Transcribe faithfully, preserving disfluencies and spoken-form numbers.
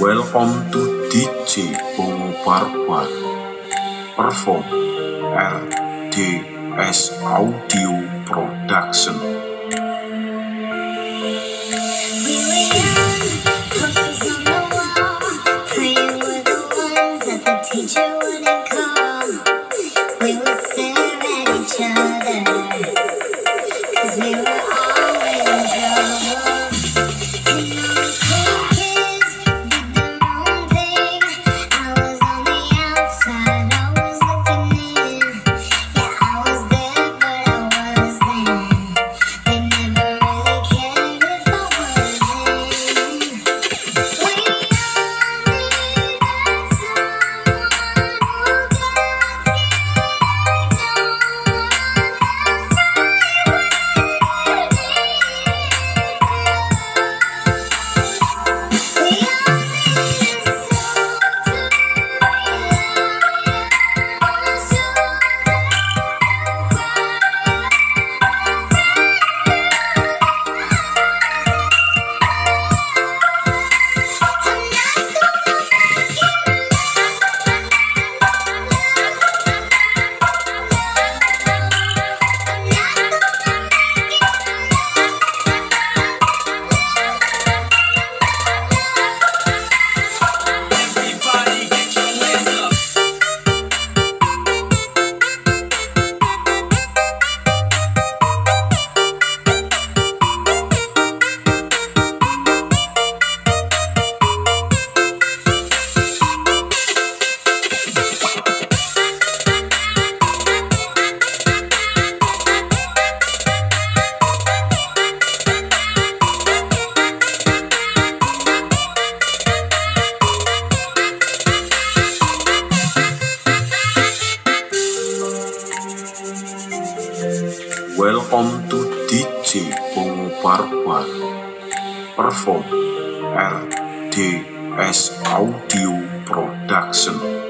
Welcome to D J Bongo Barbar perform R D S Audio Production. Welcome to D J Bongo Barbar perform R D S Audio Production.